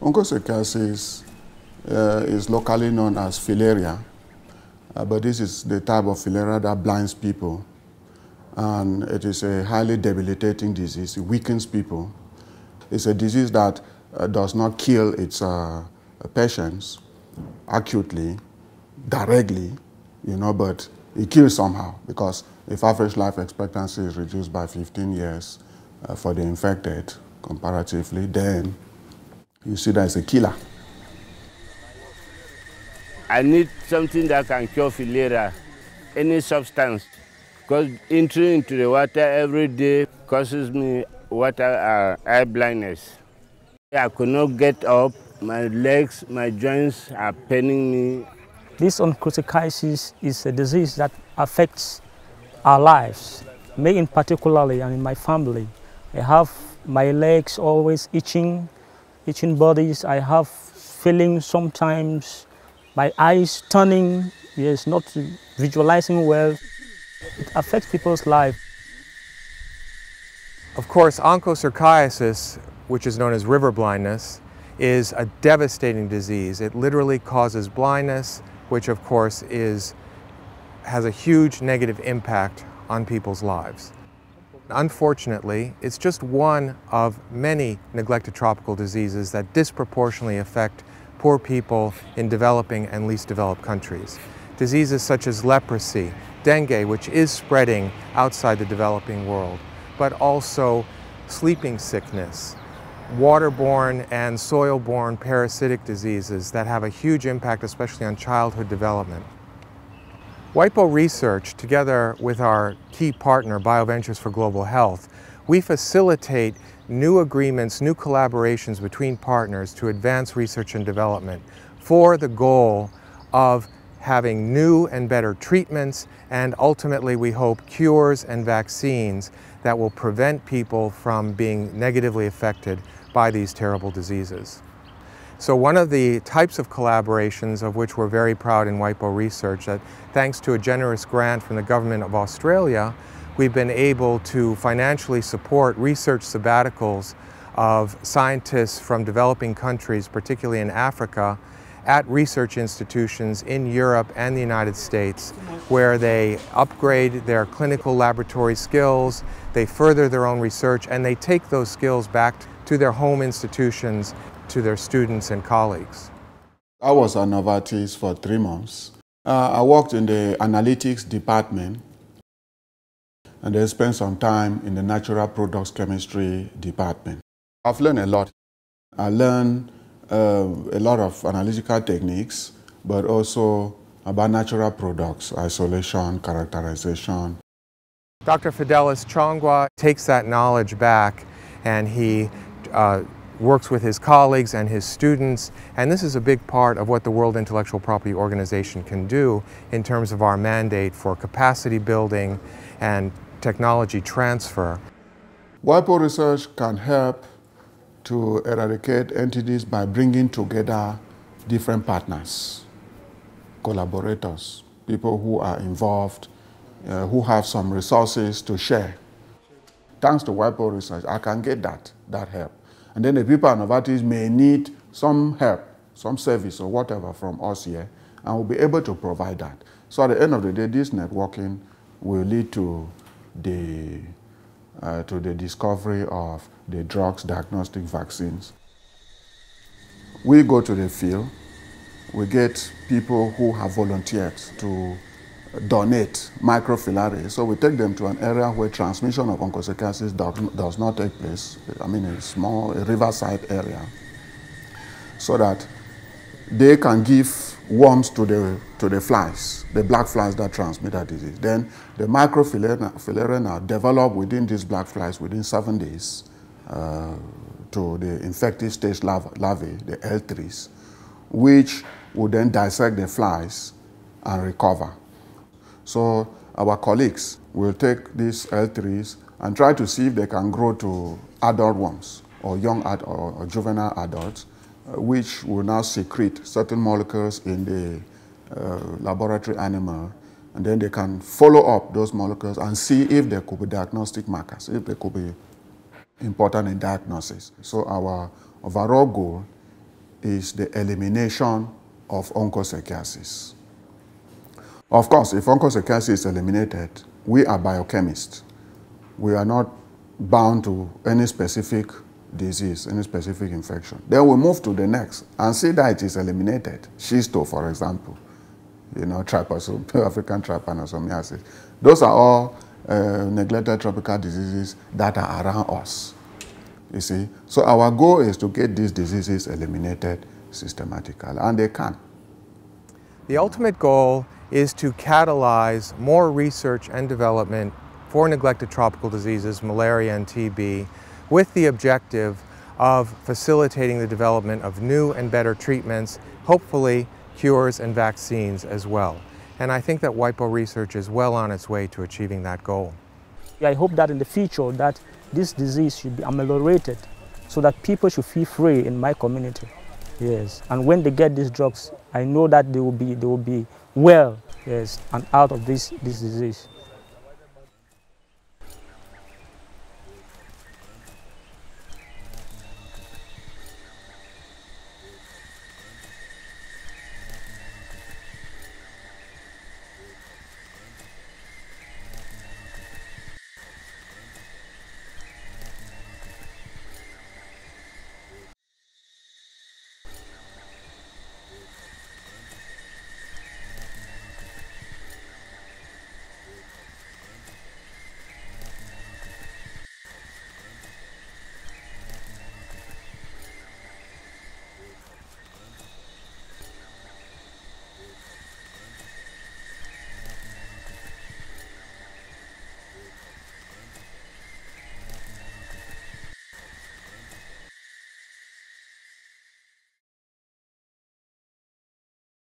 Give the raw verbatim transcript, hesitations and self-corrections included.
Onchocerciasis uh, is locally known as filaria, uh, but this is the type of filaria that blinds people. And it is a highly debilitating disease. It weakens people. It's a disease that uh, does not kill its uh, patients acutely, directly, you know, but it kills somehow, because if average life expectancy is reduced by fifteen years uh, for the infected comparatively, then you see that it's a killer. I need something that can cure filaria, any substance, because entering into the water every day causes me water uh, eye blindness. I could not get up. My legs, my joints are paining me. This onchocerciasis is a disease that affects our lives, me in particularly and in my family. I have my legs always itching, itching bodies. I have feeling sometimes, my eyes turning, yes, not visualizing well. It affects people's life. Of course, onchocerciasis, which is known as river blindness, is a devastating disease. It literally causes blindness, which of course is, has a huge negative impact on people's lives. Unfortunately, it's just one of many neglected tropical diseases that disproportionately affect poor people in developing and least developed countries. Diseases such as leprosy, dengue, which is spreading outside the developing world, but also sleeping sickness, waterborne and soil-borne parasitic diseases that have a huge impact, especially on childhood development. WIPO Re:Search, together with our key partner, BioVentures for Global Health, we facilitate new agreements, new collaborations between partners to advance research and development for the goal of having new and better treatments and ultimately, we hope, cures and vaccines that will prevent people from being negatively affected by these terrible diseases. So one of the types of collaborations of which we're very proud in WIPO Re:Search, that thanks to a generous grant from the Government of Australia, we've been able to financially support research sabbaticals of scientists from developing countries, particularly in Africa, at research institutions in Europe and the United States, where they upgrade their clinical laboratory skills, they further their own research, and they take those skills back to their home institutions, to their students and colleagues. I was at Novartis for three months. Uh, I worked in the analytics department, and then spent some time in the natural products chemistry department. I've learned a lot. I learned Uh, a lot of analytical techniques, but also about natural products, isolation, characterization. Doctor Fidelis Cho-Ngwa takes that knowledge back and he uh, works with his colleagues and his students, and this is a big part of what the World Intellectual Property Organization can do in terms of our mandate for capacity building and technology transfer. WIPO Re:Search can help to eradicate entities by bringing together different partners, collaborators, people who are involved, uh, who have some resources to share. Thanks to WIPO Re:Search, I can get that, that help. And then the people at Novartis may need some help, some service or whatever from us here, and we'll be able to provide that. So at the end of the day, this networking will lead to the Uh, to the discovery of the drugs, diagnostic vaccines. We go to the field, we get people who have volunteered to donate microfilaria. So we take them to an area where transmission of onchocerciasis does, does not take place. I mean, a small a riverside area, so that they can give worms to the, to the flies, the black flies that transmit that disease. Then the microfilaria now develop within these black flies within seven days uh, to the infective stage larvae, the L threes, which would then dissect the flies and recover. So our colleagues will take these L threes and try to see if they can grow to adult worms or young ad or, or juvenile adults, which will now secrete certain molecules in the uh, laboratory animal, and then they can follow up those molecules and see if there could be diagnostic markers, if they could be important in diagnosis. So our overall goal is the elimination of onchocerciasis. Of course, if onchocerciasis is eliminated, we are biochemists. We are not bound to any specific disease, any specific infection. Then we move to the next and see that it is eliminated. Shisto, for example, you know, African trypanosomiasis. Those are all uh, neglected tropical diseases that are around us, you see. So our goal is to get these diseases eliminated systematically, and they can. The ultimate goal is to catalyze more research and development for neglected tropical diseases, malaria and T B, with the objective of facilitating the development of new and better treatments, hopefully cures and vaccines as well. And I think that WIPO research is well on its way to achieving that goal. I hope that in the future that this disease should be ameliorated so that people should feel free in my community. Yes, and when they get these drugs, I know that they will be, they will be well, yes, and out of this, this disease.